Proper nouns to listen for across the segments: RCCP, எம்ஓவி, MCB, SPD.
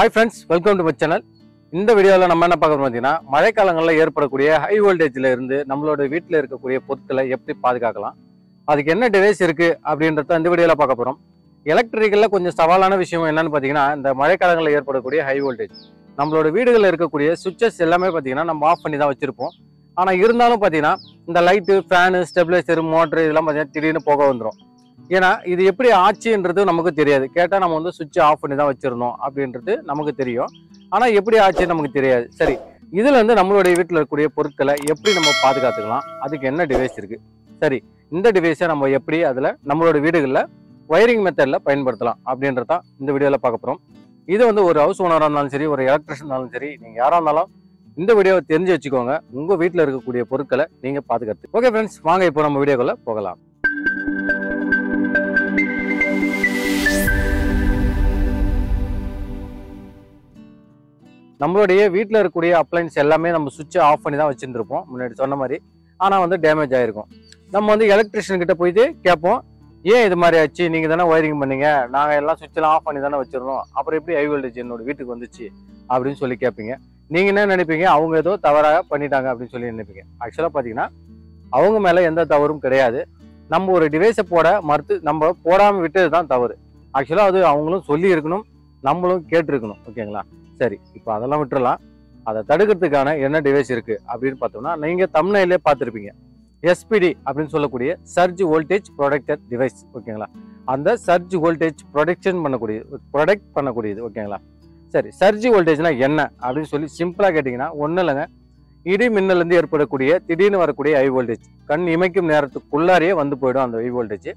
Hi friends, welcome to my channel. In this video, we will talk about high voltage in the Namalode Wheatler Putla Yepti Padakala. As you can device, Abdin electrical Savalana Vishima and Padina and the Marekalangal Airport high voltage. Namalode Wheatler switches Elame Padina, off and Chirpo. On a Yurna Padina, the light, fan, stabilizer, motor, Lamajan, Tirina Pogondro. Yena, if you put Archie into the Namakateria, Catana switch off and Churno, up into the Namakaterio, and I put Archie Namakateria. Sorry, either than the number of David Lakuria Portala, Yapri number Padakatala, Adakana device. Sorry, in the division of Yapri Adala, number of Vidala, wiring metalla, pine berthala, Abdinrata, in the Vidala Pakaprom. Either on the house owner on Lanseri or electrician on Lanseri, Yaranala, in the video Tenja Chigonga, Ungo Wheatler Kuria Portala, being a Padakat. Okay, friends, Manga Puram Vidala, Pogala. நம்மளுடைய வீட்ல இருக்க கூடிய appliance எல்லாமே நம்ம சுவிட்ச் of பண்ணி தான் வச்சிருப்போம் முன்னாடி சொன்ன மாதிரி ஆனா வந்து டேமேஜ் ஆயிருக்கும் நம்ம வந்து எலக்ட்ரிஷியன் கிட்ட போய் கேப்போம் ஏன் இது மாதிரி ஆச்சு நீங்க தான வயரிங் பண்ணீங்க நாங்க எல்லாம் சுவிட்ச்ல ஆஃப் பண்ணி தான வச்சிரோம் அப்புறம் எப்படி ஹை வோல்டேஜ் என்னோட வீட்டுக்கு வந்துச்சு அப்படினு சொல்லி கேப்பீங்க நீங்க என்ன நினைப்பீங்க அவங்க ஏதோ தவறா பண்ணிட்டாங்க அப்படி சொல்லி நினைப்பீங்க एक्चुअली பாத்தீங்கன்னா அவங்க மேல எந்த தவறும் கிடையாது நம்ம ஒரு டிவைஸ் போட மறுத்து நம்ம போடாம விட்டது தான் தவறு एक्चुअली அது அவங்களும் சொல்லி இருக்கணும் நம்மளும் கேட்டு இருக்கணும் ஓகேங்களா சரி இப்போ அதெல்லாம் விட்டுறலாம் அத தடுக்கிறதுக்கான என்ன டிவைஸ் இருக்கு அப்படினு பார்த்தோம்னா நீங்க தம்ப்நெயிலே பார்த்திருப்பீங்க SPD அப்படினு சொல்லக்கூடிய சர்ஜ் வோல்டேஜ் ப்ரொடெக்டர் டிவைஸ் ஓகேங்களா அந்த சர்ஜ் வோல்டேஜ் ப்ரொடெக்ஷன் பண்ணக்கூடிய ப்ரொடெக்ட் பண்ணக்கூடியது ஓகேங்களா சரி சர்ஜ் வோல்டேஜ்னா என்ன அப்படினு சொல்லி சிம்பிளா கேட்டிங்கனா ஒண்ணுலங்க இடி மின்னல்ல இருந்து ஏற்படக்கூடிய திடீர்னு வரக்கூடிய ஹை வோல்டேஜ் கண் இமைக்கும் நேரத்துக்குள்ளாரே வந்து போய்டும் அந்த ஹை வோல்டேஜ்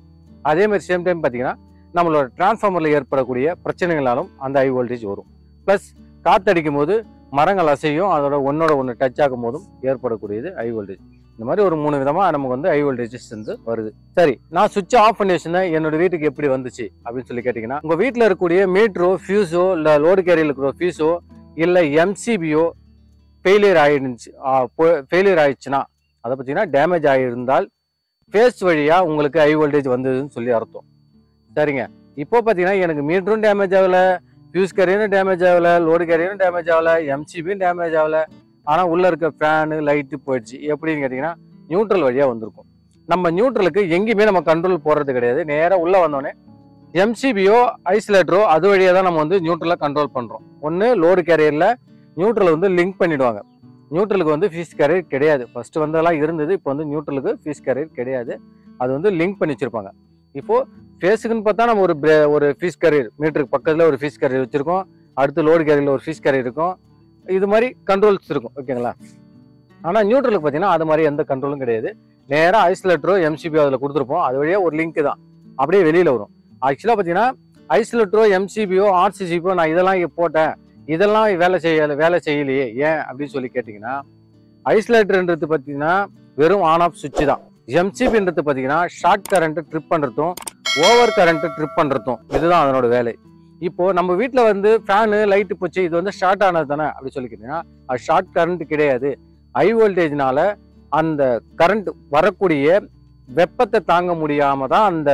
அதே மாதிரி சேம் டைம் பாத்தீங்கன்னா நம்மளோட டிரான்ஸ்ஃபார்மர்ல ஏற்படக்கூடிய பிரச்சனைகளாலும் அந்த ஹை வோல்டேஜ் வரும் பிளஸ் காத்தடிக்கும் போது மரங்கள் அசையும் அதோட ஒன்னோட ஒன்னு டச் ஆகும் போதும் ஏற்படக்கூடியது ஹை வோல்டேஜ் இந்த மாதிரி ஒரு மூணு விதமா நமக்கு வந்து ஹை வோல்டேஜஸ் வந்து வருது சரி நான் சுவிட்ச் ஆஃப் பண்ணி வச்சேன்னா என்னோட வீட்டுக்கு எப்படி வந்துச்சு அப்படினு சொல்லி கேட்டிங்கனா உங்க வீட்ல இருக்கக்கூடிய மீட்டரோ ஃபியூஸோ இல்ல லோட் கேரியர்ல இருக்கிற ஃபியூஸோ இல்ல MCBயோ ஃபெயிலியர் ஆயிடுச்சுனா அத பத்தினா டேமேஜ் ஆயிருந்தால் ஃபேஸ் வழியா உங்களுக்கு ஹை வோல்டேஜ் வந்ததுன்னு சொல்லி அர்த்தம் சரிங்க இப்போ பாத்தீனா எனக்கு மீட்டரும் டேமேஜ் ஆகல Fuse carrier damage आवाला, load carrier damage आवाला, MCB damage आवाला, आना उल्लर का fan, light पोइट्ची ये अपनी इंगेरी ना neutral वरिया वंदर को। नम्मा neutral के यंगी में नम्मा control पोर दे करेया दे नेहरा उल्ला वंदोने MCB ओ isolator ओ आधो वरिया दा नम्मा वंदे neutral ला control पन्रो। उन्ने load carrier ला neutral वंदे link पनी डोंगा। Neutral को वंदे fuse carrier करेया दे first वंदे ला इरन दे दे पंदे neutral को fuse carrier करेया दे आधो वंदे link पनी चिरपांगा। इपो Face can patana or fish carrier, meter pakala or fish carrier, or the load carrier or fish carrier. This is control. And neutral patina, other Maria and the control. Nera isolator, MCB or Kudrupo, other or link. Abde Velilo. Axila patina, isolator, MCBO, RCCP, and either line a porta, either line Valace, yeah, absolutely getting now. Isolator under the patina, Verum on of Suchida. MCB under the patina, short current trip under the Over current trip பண்றதும் இதுதான் அதனோட வேலை இப்போ நம்ம வீட்ல வந்து fan light போச்சு இது வந்து ஷார்ட் ஆனதுதானே அப்படி சொல்லிக்கிட்டீங்கன்னா அது ஷார்ட் கரண்ட் கிடையாது ஹை வோல்டேஜ்னால அந்த கரண்ட் வரக்கூடிய வெப்பத்தை தாங்க முடியாம தான் அந்த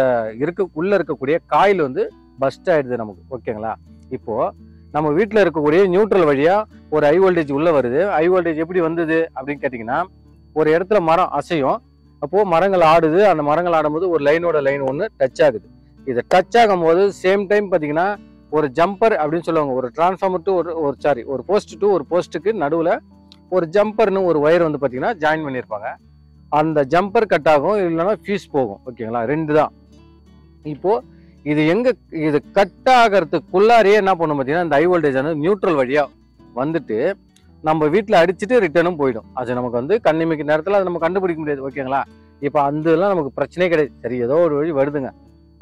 உள்ள இருக்கக்கூடிய காயில் வந்து பஸ்ட் ஆயிடுது நமக்கு ஓகேங்களா இப்போ நம்ம வீட்ல இருக்கக்கூடிய நியூட்ரல் வழியா ஒரு ஹை வோல்டேஜ் உள்ள வருது ஹை வோல்டேஜ் எப்படி வந்தது அப்படி கேட்டிங்கனா ஒரு இடத்துல மரம் அசையும் அப்போ மரங்கள் ஆடுது அந்த மரங்கள் ஆடும்போது ஒரு லைனோட லைன் ஒன்னு டச் ஆகுது இது டச் ஆகும்போது சேம் டைம் பாத்தீங்கன்னா ஒரு ஜம்பர் அப்படினு சொல்லுவாங்க ஒரு டிரான்ஸ்ஃபார்மர் டு ஒரு சாரி ஒரு போஸ்ட் டு ஒரு போஸ்ட்க்கு நடுவுல ஒரு ஜம்பர்னு ஒரு வயர் வந்து பாத்தீங்கன்னா ஜாயின் பண்ணிருப்பாங்க அந்த ஜம்பர் கட் ஆகும் இல்லனா ஃபியூஸ் போகும் ஓகேங்களா ரெண்டு தான் இப்போ இது எங்க இது கட் ஆகிறதுக்குள்ளாரே என்ன பண்ணும் பாத்தீங்கன்னா இந்த ஹை வோல்டேஜ் வந்து நியூட்ரல் வழியா வந்துட்டு நம்ம வீட்ல அடிச்சிட்டு ரிட்டர்னும் போய்டும் அது நமக்கு வந்து கண்ணிமைக்கு நேரத்துல அது நம்ம கண்டுபிடிக்க முடியாது ஓகேங்களா இப்போ அதெல்லாம் நமக்கு பிரச்சனை கிடையாது சரி ஏதோ ஒரு வழி வருதுங்க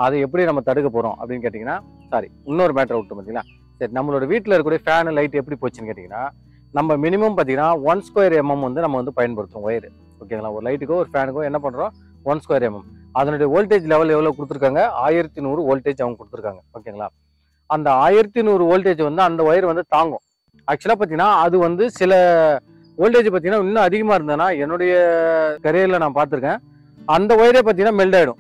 அதை எப்படி நம்ம தடுக்க போறோம் அப்படினு கேட்டிங்கனா சாரி இன்னொரு மேட்டர் விட்டு பாத்தீங்களா சரி நம்மளோட வீட்ல இருக்க கூடிய ஃபேன் லைட் எப்படி போச்சுன்னு கேட்டிங்கனா நம்ம மினிமம் பாத்தீங்கன்னா 1 ஸ்கொயர் mm வந்து நம்ம வந்து பயன்படுத்துறோம் வயர் ஓகேங்களா ஒரு லைட்டுக்கோ ஒரு ஃபேனுக்கோ என்ன பண்றோம் 1 ஸ்கொயர் mm அதனுடைய வோல்டேஜ் லெவல் எவ்வளவு கொடுத்திருக்காங்க 1100 வோல்டேஜ் அவங்க கொடுத்திருக்காங்க ஓகேங்களா அந்த 1100 வோல்டேஜ் வந்து அந்த வயர் வந்து தாங்கும் Actually, அது வந்து சில வோல்டேஜ் பாத்தீங்கன்னா இன்னும் அதிகமா இருந்தனா என்னோட கரியர்ல நான் பாத்துர்க்கேன் அந்த வயரே பாத்தீங்கன்னா மெல்ட் ஆயிடும்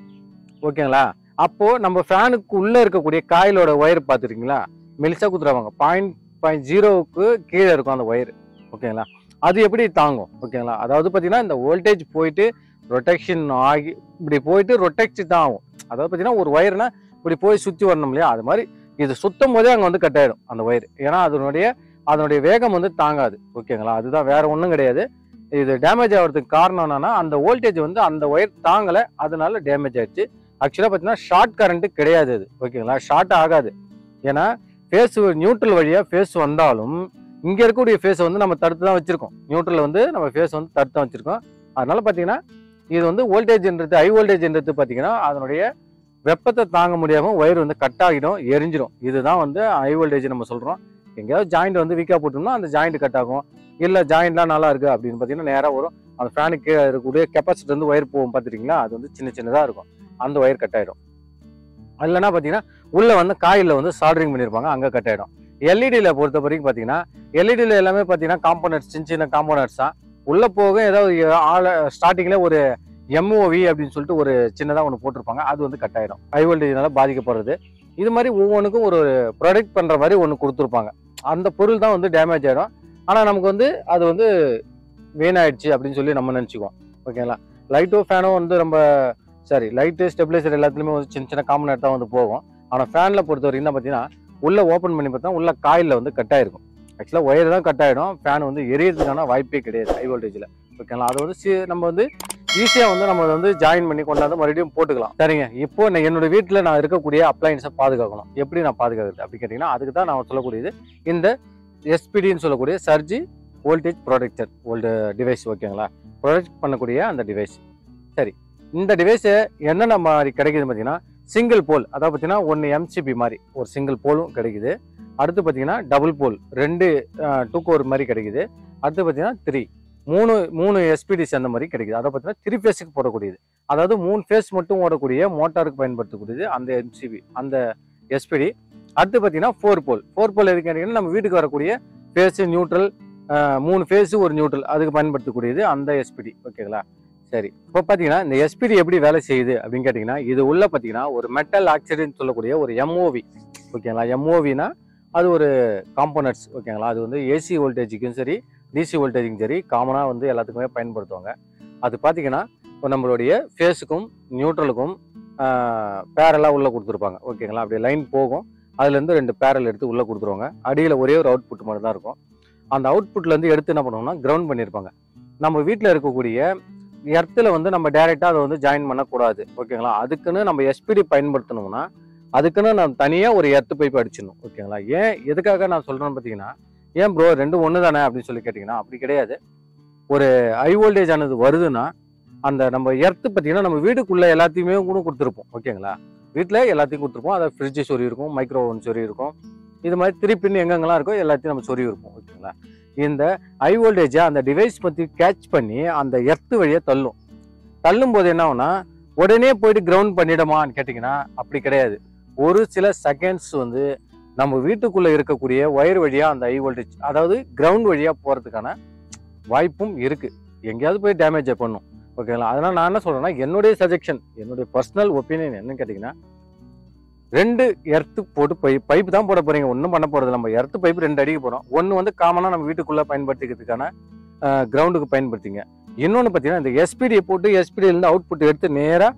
ஓகேங்களா அப்போ நம்ம ஃபேனுக்கு உள்ள இருக்க கூடிய காயிலோட வயர் பாத்துறீங்களா மெல்சா குத்துறாங்க 0.2 0.0க்கு கீழே இருக்கும் அந்த ஒயர். ஓகேங்களா, அது எப்படி தாங்கும்? ஓகேங்களா, அதாவது பார்த்தீங்கன்னா இந்த வோல்டேஜ் போயிட்டு ரொட்டேக்ஷன் ஆகி இப்படி போயிட்டு ரொட்டேக்ட் தான் ஆகும். அதாவது பார்த்தீங்கன்னா ஒரு ஒயர்னா இப்படி போய் சுற்றி வரணும் இல்லையா, அது மாதிரி இது சுற்றும் போதே அங்கே வந்து கட் ஆகிடும் அந்த ஒயர். ஏன்னா அதனுடைய வேகம் வந்து தாங்காது. ஓகேங்களா, அதுதான், வேற ஒன்றும் கிடையாது. இது டேமேஜ் ஆகிறதுக்கு காரணம் என்னன்னா அந்த வோல்டேஜ் வந்து அந்த ஒயர் தாங்கலை, அதனால டேமேஜ் ஆயிடுச்சு. ஆக்சுவலாக பார்த்தீங்கன்னா ஷார்ட் கரண்ட்டு கிடையாது அது. ஓகேங்களா, ஷார்ட் ஆகாது. ஏன்னா ஃபேஸ் நியூட்ரல் வழியாக ஃபேஸ் வந்தாலும் இங்கே இருக்கக்கூடிய ஃபேஸை வந்து நம்ம தடுத்து தான் வச்சுருக்கோம். நியூட்ரல் வந்து நம்ம ஃபேஸ் வந்து தடுத்து தான் வச்சுருக்கோம். அதனால பார்த்தீங்கன்னா இது வந்து வோல்டேஜ்ன்றது, ஹை வோல்டேஜ்ன்றது பார்த்தீங்கன்னா அதனுடைய வெப்பத்தை தாங்க முடியாமல் ஒயர் வந்து கட் ஆகிடும், எரிஞ்சிடும். இதுதான் வந்து ஹை வோல்டேஜ் நம்ம சொல்கிறோம். எங்கேயாவது ஜாயிண்ட் வந்து வீக்காக போட்டோம்னா அந்த ஜாயிண்ட் கட் ஆகும். இல்லை ஜாயிண்ட்லாம் நல்லா இருக்குது அப்படின்னு பார்த்தீங்கன்னா நேராக வரும். அந்த ஃபேனுக்கு இருக்கக்கூடிய கெப்பாசிட்டி வந்து ஒயர் போகும் பார்த்துட்டிங்களா, அது வந்து சின்ன சின்னதாக இருக்கும், அந்த ஒயர் கட் ஆகிடும். இல்லைன்னா பார்த்தீங்கன்னா உள்ளே வந்து காயிலில் வந்து சால்டரிங் பண்ணியிருப்பாங்க, அங்கே கட் ஆகிடும். எல்இடியில் பொறுத்த வரைக்கும் பார்த்தீங்கன்னா எல்இடியில் எல்லாமே பார்த்தீங்கன்னா காம்போனன்ட்ஸ், சின்ன சின்ன காம்போனன்ட்ஸ் தான் உள்ளே போக. ஏதாவது ஸ்டார்டிங்கில் ஒரு எம்ஓவி அப்படின்னு சொல்லிட்டு ஒரு சின்னதாக ஒன்று போட்டிருப்பாங்க, அது வந்து கட் ஆகிடும். ஹை வோல்டேஜ்னால பாதிக்கப்படுறது. இது மாதிரி ஒவ்வொன்றுக்கும் ஒரு ப்ரொடெக்ட் பண்ணுற மாதிரி ஒன்று கொடுத்துருப்பாங்க, அந்த பொருள் தான் வந்து டேமேஜ் ஆகிடும். ஆனால் நமக்கு வந்து அது வந்து வீணாயிடுச்சு அப்படின்னு சொல்லி நம்ம நினச்சிக்குவோம். ஓகேங்களா, லைட்டோ ஃபேனோ வந்து நம்ம லைட்டு, ஸ்டெபிலைசர் எல்லாத்துலேயுமே வந்து சின்ன சின்ன காம்பனன்ட் தான் வந்து போகும். ஆனால் ஃபேனில் பொறுத்த வரைக்கும் தான் பார்த்தீங்கன்னா உள்ளே ஓப்பன் பண்ணி பார்த்தா உள்ள காயில் வந்து கட் ஆகிருக்கும். ஆக்சுவலாக ஒயர் தான் கட் ஆகிடும், ஃபேன் வந்து எரியறதுக்கான வாய்ப்பே கிடையாது ஹை வோல்டேஜில். ஓகேங்களா, அது வந்து நம்ம வந்து ஈஸியாக வந்து நம்ம வந்து ஜாயின் பண்ணி கொண்டாந்து மறுபடியும் போட்டுக்கலாம். சரிங்க, இப்போ நான் என்னோட வீட்டில் நான் இருக்கக்கூடிய அப்ளைன்ஸை பாதுகாக்கணும். எப்படி நான் பாதுகாக்கிறது அப்படின்னு கேட்டிங்கன்னா அதுக்கு தான் நான் சொல்லக்கூடியது இந்த எஸ்பிடின்னு சொல்லக்கூடிய சர்ஜி வோல்டேஜ் ப்ரொடெக்டர் டிவைஸ். ஓகேங்களா, ப்ரொடெக்ட் பண்ணக்கூடிய அந்த டிவைஸ். சரி, இந்த டிவைஸு என்னென்ன மாதிரி கிடைக்குதுன்னு பார்த்தீங்கன்னா சிங்கிள் போல், அதாவது பார்த்தீங்கன்னா ஒன்று எம்சிபி மாதிரி ஒரு சிங்கிள் போலும் கிடைக்குது. அடுத்து பார்த்தீங்கன்னா டபுள் போல், 2 2 கோர் மாதிரி கிடைக்குது. அடுத்து பார்த்தீங்கன்னா 3 3 எஸ்பிடிஸ் அந்த மாதிரி கிடைக்குது. அதை பார்த்தீங்கன்னா 3 ஃபேஸுக்கு போடக்கூடியது, அதாவது 3 ஃபேஸ் மட்டும் ஓடக்கூடிய மோட்டாருக்கு பயன்படுத்தக்கூடியது அந்த எம்சிபி, அந்த எஸ்பிடி. அடுத்து பார்த்தீங்கன்னா 4 போல் எதுக்கு கேட்டிங்கன்னா நம்ம வீட்டுக்கு வரக்கூடிய ஃபேஸு நியூட்ரல், 3 ஃபேஸு ஒரு நியூட்ரல், அதுக்கு பயன்படுத்தக்கூடியது அந்த எஸ்பிடி. ஓகேங்களா, சரி, இப்போ பார்த்தீங்கன்னா இந்த எஸ்பிடி எப்படி வேலை செய்யுது அப்படின்னு கேட்டிங்கன்னா இது உள்ள பார்த்தீங்கன்னா ஒரு மெட்டல் ஆக்சைடுன்னு சொல்லக்கூடிய ஒரு எம்ஓவி. ஓகேங்களா, எம்ஓவினா அது ஒரு காம்போனன்ட்ஸ். ஓகேங்களா, அது வந்து ஏசி வோல்டேஜுக்கும் சரி டிசி வோல்டேஜுக்கும் சரி காமனாக வந்து எல்லாத்துக்குமே பயன்படுத்துவாங்க. அது பார்த்தீங்கன்னா நம்மளுடைய ஃபேஸுக்கும் நியூட்ரலுக்கும் பேரலாக உள்ளே கொடுத்துருப்பாங்க. ஓகேங்களா, அப்படி லைன் போகும், அதுலேருந்து 2 பேரல் எடுத்து உள்ளே கொடுத்துருவாங்க. அடியில் ஒரே ஒரு அவுட்புட் மட்டும் தான் இருக்கும். அந்த அவுட்புட்லேருந்து எடுத்து என்ன பண்ணுவோம்னா கிரவுண்ட் பண்ணியிருப்பாங்க. நம்ம வீட்டில் இருக்கக்கூடிய எர்த்தில் வந்து நம்ம டேரெக்டாக அதை வந்து ஜாயின் பண்ணக்கூடாது. ஓகேங்களா, அதுக்குன்னு நம்ம எஸ்பிடி பயன்படுத்தணும்னா அதுக்குன்னு நம்ம தனியாக ஒரு எர்த்து பைப் அடிச்சிடணும். ஓகேங்களா, ஏன் எதுக்காக நான் சொல்கிறேன்னு பார்த்தீங்கன்னா ஏன் ப்ரோ 2 ஒன்று தானே அப்படின்னு சொல்லி கேட்டிங்கன்னா அப்படி கிடையாது. ஒரு ஹை வோல்டேஜ் ஆனது வருதுன்னா அந்த நம்ம எர்த்து பார்த்தீங்கன்னா நம்ம வீட்டுக்குள்ளே எல்லாத்தையுமே கூட கொடுத்துருப்போம். ஓகேங்களா, வீட்டில் எல்லாத்தையும் கொடுத்துருப்போம். அதை ஃப்ரிட்ஜு சொறி இருக்கும், மைக்ரோ ஓவன் சொறி இருக்கும், இது மாதிரி திருப்பின்னு எங்கெங்கெல்லாம் இருக்கோ எல்லாத்தையும் நம்ம சொறி இருப்போம். ஓகேங்களா, இந்த ஹை வோல்டேஜை அந்த டிவைஸ் பற்றி கேட்ச் பண்ணி அந்த எர்த்து வழியை தள்ளும்போது என்ன ஆகுனா உடனே போயிட்டு கிரவுண்ட் பண்ணிடுமான்னு கேட்டிங்கன்னா அப்படி கிடையாது. ஒரு சில செகண்ட்ஸ் வந்து நம்ம வீட்டுக்குள்ளே இருக்கக்கூடிய ஒயர் வழியாக அந்த ஹை வோல்டேஜ் அதாவது கிரவுண்ட் வழியாக போகிறதுக்கான வாய்ப்பும் இருக்குது, எங்கேயாவது போய் டேமேஜை பண்ணும். ஓகேங்களா, அதனால் நான் என்ன சொல்கிறேன்னா என்னுடைய சஜெக்ஷன், என்னுடைய பர்சனல் ஒப்பீனியன் என்னன்னு கேட்டிங்கன்னா 2 எர்த்து போட்டு பைப்பு தான் போட போகிறீங்க, ஒன்றும் பண்ண போகிறது. நம்ம எர்த்து பைப்பு 2 அடிக்க போகிறோம். ஒன்று வந்து காமனாக நம்ம வீட்டுக்குள்ளே பயன்படுத்திக்கிறதுக்கான கிரவுண்டுக்கு பயன்படுத்திங்க. இன்னொன்று பார்த்தீங்கன்னா இந்த எஸ்பிடியை போட்டு எஸ்பிடியிலேருந்து அவுட்புட் எடுத்து நேராக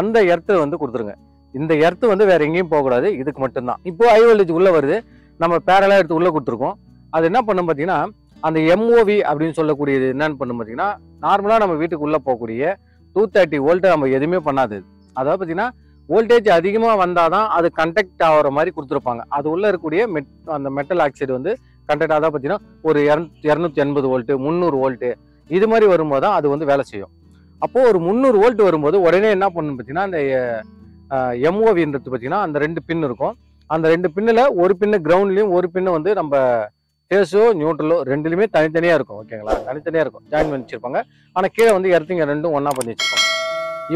அந்த எர்த்தை வந்து கொடுத்துருங்க. இந்த எர்த்து வந்து வேறு எங்கேயும் போகக்கூடாது, இதுக்கு மட்டும்தான். இப்போது ஹை வோல்டேஜ் உள்ளே வருது, நம்ம பேரலாக எடுத்து உள்ளே கொடுத்துருக்கோம். அது என்ன பண்ணும் பார்த்தீங்கன்னா அந்த எம்ஓவி அப்படின்னு சொல்லக்கூடியது என்னன்னு பண்ணும் பார்த்தீங்கன்னா நார்மலாக நம்ம வீட்டுக்குள்ளே போகக்கூடிய 230 வோல்ட்டு நம்ம எதுவுமே பண்ணாது. அதாவது பார்த்தீங்கன்னா வோல்டேஜ் அதிகமாக வந்தால் தான் அது கண்டக்ட் ஆகிற மாதிரி கொடுத்துருப்பாங்க. அது உள்ளே இருக்கக்கூடிய அந்த மெட்டல் ஆக்சைடு வந்து கண்டக்ட் ஆகாத பார்த்தீங்கன்னா ஒரு 280 வோல்ட்டு 300 வோல்ட்டு இது மாதிரி வரும்போது தான் அது வந்து வேலை செய்யும். அப்போது ஒரு 300 வோல்ட் வரும்போது உடனே என்ன பண்ணணும் பார்த்தீங்கன்னா அந்த எம்ஓவின்றது பார்த்தீங்கன்னா அந்த 2 பின் இருக்கும். அந்த 2 பின்னில் ஒரு பின்னு கிரவுண்ட்லேயும் ஒரு பின்னு வந்து நம்ம ஃபேஸோ நியூட்ரலோ 2லேயுமே தனித்தனியாக இருக்கும். ஓகேங்களா, தனித்தனியாக இருக்கும், ஜாயின் பண்ணி வச்சுருப்பாங்க. ஆனால் கீழே வந்து எர்த்திங்க 2ம் ஒன்றா பண்ணி வச்சுருப்பாங்க.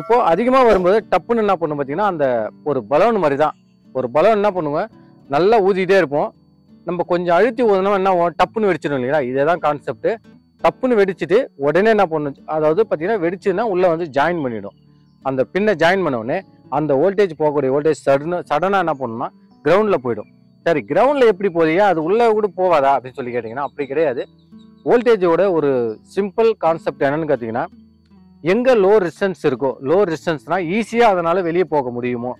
இப்போது அதிகமாக வரும்போது டப்புன்னு என்ன பண்ணும் பார்த்தீங்கன்னா அந்த ஒரு பலூன் மாதிரி தான், ஒரு பலூன் என்ன பண்ணுங்க நல்லா ஊதிக்கிட்டே இருப்போம். நம்ம கொஞ்சம் அழுத்தி ஊதினோம் என்ன ஆகும், டப்புன்னு வெடிச்சிடும் இல்லைங்களா, இதே தான் கான்செப்ட்டு. டப்புன்னு வெடிச்சிட்டு உடனே என்ன பண்ணும், அதாவது பார்த்தீங்கன்னா வெடிச்சுன்னா உள்ளே வந்து ஜாயின் பண்ணிவிடும். அந்த பின்னை ஜாயின் பண்ண உடனே அந்த வோல்டேஜ் போகக்கூடிய வோல்டேஜ் சடனாக என்ன பண்ணணும்னா கிரவுண்டில் போயிடும். சரி கிரவுண்டில் எப்படி போதியா அது உள்ளே கூட போகாதா அப்படின்னு சொல்லி கேட்டிங்கன்னா அப்படி கிடையாது. வோல்டேஜோட ஒரு சிம்பிள் கான்செப்ட் என்னென்னு கேட்டிங்கன்னா, எங்கே லோ ரெசிஸ்டன்ஸ் இருக்கோ, லோ ரெசிஸ்டன்ஸ்னால் ஈஸியாக அதனால் வெளியே போக முடியுமோ,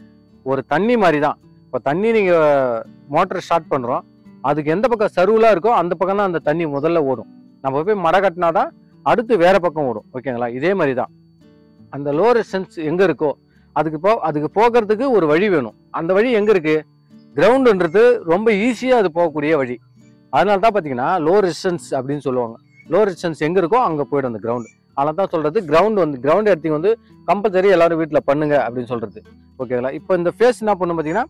ஒரு தண்ணி மாதிரி தான். இப்போ தண்ணி நீங்கள் மோட்டரை ஸ்டார்ட் பண்ணுறோம், அதுக்கு எந்த பக்கம் சர்வலாக இருக்கோ அந்த பக்கம் தான் அந்த தண்ணி முதல்ல ஓடும். நம்ம போய் மடை கட்டினா தான் அடுத்து வேறு பக்கம் ஓடும், ஓகேங்களா? இதே மாதிரி தான் அந்த லோ ரெசிஸ்டன்ஸ் எங்கே இருக்கோ அதுக்கு போகிறதுக்கு ஒரு வழி வேணும். அந்த வழி எங்கே இருக்குது? கிரவுண்டுன்றது ரொம்ப ஈஸியாக அது போகக்கூடிய வழி. அதனால தான் பார்த்தீங்கன்னா லோ ரெசிஸ்டன்ஸ் அப்படின்னு சொல்லுவாங்க. லோ ரெசிஸ்டன்ஸ் எங்கே இருக்கோ அங்கே போய்டும் அந்த கிரவுண்டு. அதனால தான் சொல்கிறது கிரவுண்டு எடுத்திங்க வந்து கம்பல்சரி எல்லோரும் வீட்டில் பண்ணுங்கள் அப்படின்னு சொல்கிறது, ஓகேங்களா? இப்போ இந்த ஃபேஸ் என்ன பண்ணும் பார்த்தீங்கன்னா,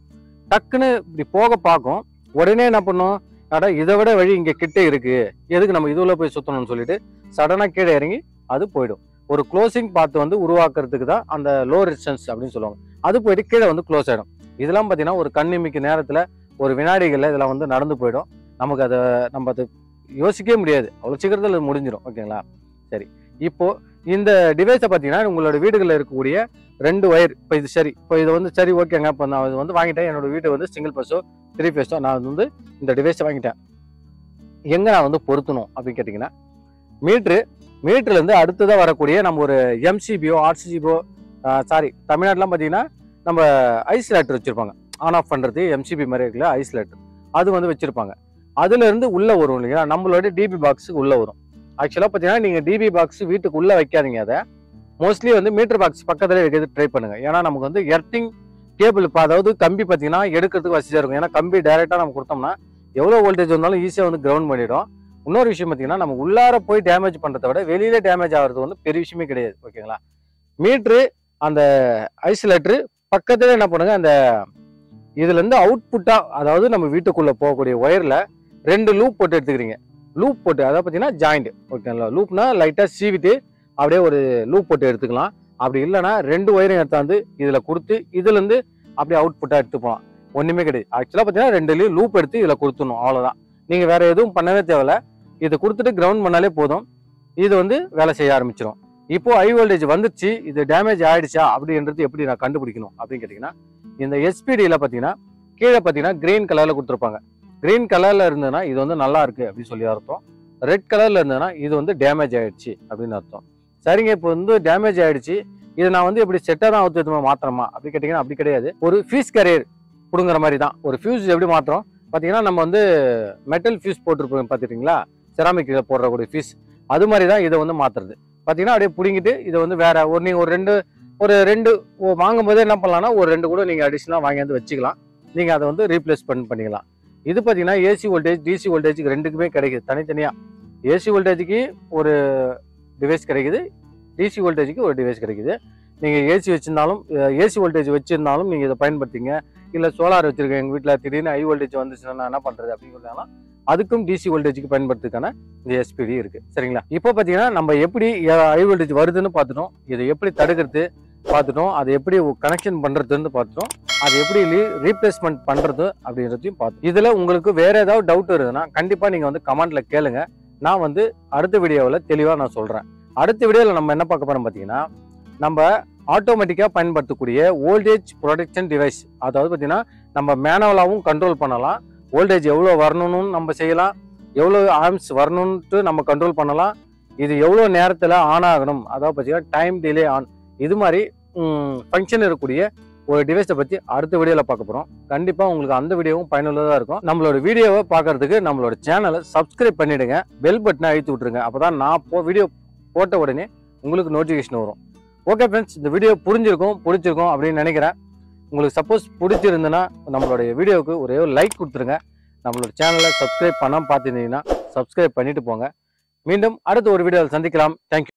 டக்குன்னு இப்படி போக பார்க்கும், உடனே என்ன பண்ணும், அடா இதை விட வழி இங்கே கிட்டே இருக்குது, எதுக்கு நம்ம இதுவில் போய் சுற்றணும்னு சொல்லிட்டு சடனாக கீழே இறங்கி அது போயிடும். ஒரு க்ளோசிங் பார்த்து வந்து உருவாக்குறதுக்கு தான் அந்த லோ ரெசிஸ்டன்ஸ் அப்படின்னு சொல்லுவாங்க. அது போயிட்டு கீழே வந்து க்ளோஸ் ஆகிடும். இதெல்லாம் பார்த்தீங்கன்னா ஒரு கண்ணிமிக்கு நேரத்தில், ஒரு வினாடிகளில் இதெல்லாம் வந்து நடந்து போயிடும். நமக்கு அதை நம்ம அதை யோசிக்கவே முடியாது, அவ்வளோ சீக்கிரத்தில் அது முடிஞ்சிடும், ஓகேங்களா? சரி, இப்போது இந்த டிவைஸை பார்த்தீங்கன்னா உங்களோட வீடுகளில் இருக்கக்கூடிய 2 ஒயர், இப்போ இது சரி, இப்போ இதை வந்து சரி ஓகேங்க, இப்போ நான் இது வந்து வாங்கிட்டேன், என்னோடய வீட்டை வந்து 1 ஃபேஸோ 3 ஃபேஸோ நான் வந்து இந்த டிவைஸை வாங்கிட்டேன். எங்கே நான் வந்து பொருத்தணும் அப்படின்னு கேட்டிங்கன்னா, மீட்ருலேருந்து அடுத்ததாக வரக்கூடிய நம்ம ஒரு எம்சிபியோ ஆர்சிசிபியோ, சாரி தமிழ்நாட்டிலாம் பார்த்தீங்கன்னா நம்ம ஐசோலேட்டர் வச்சுருப்பாங்க, ஆன் ஆஃப் பண்ணுறது எம்சிபி மாதிரி இருக்குல்ல ஐசோலேட்டர், அது வந்து வச்சுருப்பாங்க. அதுலேருந்து உள்ளே வரும் இல்லையா, நம்மளோட டிபி பாக்ஸுக்கு உள்ளே வரும். ஆக்சுவலாக பார்த்தீங்கன்னா நீங்கள் டிபி பாக்ஸ் வீட்டுக்கு உள்ளே வைக்காதீங்க, அதை மோஸ்ட்லி வந்து மீட்டர் பாக்ஸ் பக்கத்தில் வைக்கிறது ட்ரை பண்ணுங்கள். ஏன்னா நமக்கு வந்து எர்த்திங் கேபிள், இப்போ அதாவது கம்பி பார்த்தீங்கன்னா எடுக்கிறதுக்கு வசதியாக இருக்கும். ஏன்னா கம்பி டைரெக்டாக நம்ம கொடுத்தோம்னா எவ்வளோ வோல்டேஜ் வந்தாலும் ஈஸியாக வந்து கிரவுண்ட் பண்ணிவிடும். இன்னொரு விஷயம் பார்த்தீங்கன்னா, நம்ம உள்ளார போய் டேமேஜ் பண்ணுறத விட வெளியில டேமேஜ் ஆகிறது வந்து பெரிய விஷயமே கிடையாது, ஓகேங்களா? மீட்ரு அந்த ஐசோலேட்டரு பக்கத்தில் என்ன பண்ணுங்க, அந்த இதுலேருந்து அவுட்புட்டாக, அதாவது நம்ம வீட்டுக்குள்ளே போகக்கூடிய ஒயரில் 2 லூப் போட்டு எடுத்துக்கிறீங்க. லூப் போட்டு அதாவது பார்த்தீங்கன்னா ஜாயிண்ட், ஓகேங்களா? லூப்னா லைட்டாக சீவிட்டு அப்படியே ஒரு லூப் போட்டு எடுத்துக்கலாம். அப்படி இல்லைனா 2 ஒயரையும் எடுத்தாந்து இதில் கொடுத்து இதுலேருந்து அப்படியே அவுட்புட்டாக எடுத்துப்போம், ஒன்றுமே கிடையாது. ஆக்சுவலாக பார்த்தீங்கன்னா 2லேயும் லூப் எடுத்து இதில் கொடுத்துடணும், அவ்வளோதான். நீங்கள் வேறு எதுவும் பண்ணவே தேவையில்லை, இதை கொடுத்துட்டு கிரவுண்ட் பண்ணாலே போதும், இது வந்து வேலை செய்ய ஆரம்பிச்சிடும். இப்போது ஹை வோல்டேஜ் வந்துடுச்சு, இது டேமேஜ் ஆகிடுச்சா அப்படின்றது எப்படி நான் கண்டுபிடிக்கணும் அப்படின்னு கேட்டிங்கன்னா, இந்த எஸ்பிடியில் பார்த்தீங்கன்னா கீழே பார்த்தீங்கன்னா க்ரீன் கலரில் கொடுத்துருப்பாங்க. க்ரீன் கலரில் இருந்ததுன்னா இது வந்து நல்லா இருக்குது அப்படின்னு சொல்லி அர்த்தம். ரெட் கலரில் இருந்ததுன்னா இது வந்து டேமேஜ் ஆகிடுச்சு அப்படின்னு அர்த்தம். சரிங்க, இப்போ வந்து டேமேஜ் ஆகிடுச்சு, இதை நான் வந்து எப்படி செட்டாக தான் ஒத்துமா மாத்திரமா அப்படின்னு கேட்டிங்கன்னா அப்படி கிடையாது. ஒரு ஃபியூஸ் கேரியர் பிடுங்குற மாதிரி தான். ஒரு ஃபியூஸ் எப்படி மாத்திரம் பார்த்தீங்கன்னா, நம்ம வந்து மெட்டல் ஃபியூஸ் போட்டிருப்போம் பார்த்துட்டிங்களா, செராமிக்கில் போடுறக்கூடிய ஃபியூஸ், அது மாதிரி தான் இதை வந்து மாற்றுறது. பார்த்தீங்கன்னா அப்படியே பிடிங்கிட்டு இதை வந்து வேறு ஒரு நீங்கள் ஒரு ரெண்டு வாங்கும் போதே என்ன பண்ணலாம்னா ஒரு 2 கூட நீங்கள் அடிஷ்னலாக வாங்கியாந்து வச்சுக்கலாம், நீங்கள் அதை வந்து ரீப்ளேஸ் பண்ணிக்கலாம். இது பார்த்தீங்கன்னா ஏசி வோல்டேஜ் டிசி வோல்டேஜுக்கு ரெண்டுக்குமே கிடைக்குது தனித்தனியாக. ஏசி வோல்டேஜுக்கு ஒரு டிவைஸ் கிடைக்குது, டிசி வோல்டேஜுக்கு ஒரு டிவைஸ் கிடைக்குது. நீங்கள் ஏசி வோல்டேஜ் வச்சுருந்தாலும் நீங்கள் இதை பயன்படுத்திங்க. இல்லை சோலார் வச்சுருக்கேன் எங்கள் வீட்டில், திடீர்னு ஹை வோல்டேஜ் வந்துச்சுன்னா நான் என்ன பண்ணுறது அப்படின்னு சொன்னாலும் அதுக்கும் டிசி வோல்டேஜுக்கு பயன்படுத்துக்கான இந்த SPD இருக்குது, சரிங்களா? இப்போ பார்த்தீங்கன்னா நம்ம எப்படி ஹை வோல்டேஜ் வருதுன்னு பார்த்துட்டோம், இதை எப்படி தடுக்கிறது பார்த்துட்டோம், அதை எப்படி கனெக்ஷன் பண்ணுறதுன்னு பார்த்துட்டோம், அது எப்படி ரீப்ளேஸ்மெண்ட் பண்ணுறது அப்படின்றதையும் பார்த்து. இதில் உங்களுக்கு வேறு ஏதாவது டவுட் இருக்குதுன்னா கண்டிப்பாக நீங்கள் வந்து கமெண்டில் கேளுங்க, நான் வந்து அடுத்த வீடியோவில் தெளிவாக நான் சொல்கிறேன். அடுத்த வீடியோவில் நம்ம என்ன பார்க்க போகிறோம் பார்த்தீங்கன்னா, நம்ம ஆட்டோமேட்டிக்காக பயன்படுத்தக்கூடிய வோல்டேஜ் ப்ரொடெக்ஷன் டிவைஸ், அதாவது பார்த்தீங்கன்னா நம்ம மேனுவலாகவும் கண்ட்ரோல் பண்ணலாம், வோல்டேஜ் எவ்வளோ வரணும்னு நம்ம செய்யலாம், எவ்வளோ ஆம்ஸ் வரணும்ன்ட்டு நம்ம கண்ட்ரோல் பண்ணலாம், இது எவ்வளோ நேரத்தில் ஆன் ஆகணும், அதாவது பார்த்தீங்கன்னா டைம் டிலே ஆன், இது மாதிரி ஃபங்க்ஷன் இருக்கக்கூடிய ஒரு டிவைஸை பற்றி அடுத்த வீடியோவில் பார்க்க போகிறோம். கண்டிப்பாக உங்களுக்கு அந்த வீடியோவும் பயனுள்ளதாக இருக்கும். நம்மளோட வீடியோவை பார்க்குறதுக்கு நம்மளோட சேனலை சப்ஸ்கிரைப் பண்ணிவிடுங்க, பெல் பட்டனை அழுத்தி விட்ருங்க, அப்போ தான் நான் வீடியோ போட்ட உடனே உங்களுக்கு நோட்டிஃபிகேஷன் வரும். ஓகே ஃப்ரெண்ட்ஸ், இந்த வீடியோ பிடிச்சிருக்கும் அப்படின்னு நினைக்கிறேன். உங்களுக்கு சப்போஸ் பிடிச்சிருந்துன்னா நம்மளுடைய வீடியோவுக்கு ஒரே ஒரு லைக் கொடுத்துருங்க. நம்மளோட சேனலை சப்ஸ்கிரைப் பண்ணாமல் பார்த்துருந்தீங்கன்னா சப்ஸ்கிரைப் பண்ணிவிட்டு போங்க. மீண்டும் அடுத்த ஒரு வீடியோவில் சந்திக்கலாம். தேங்க்யூ.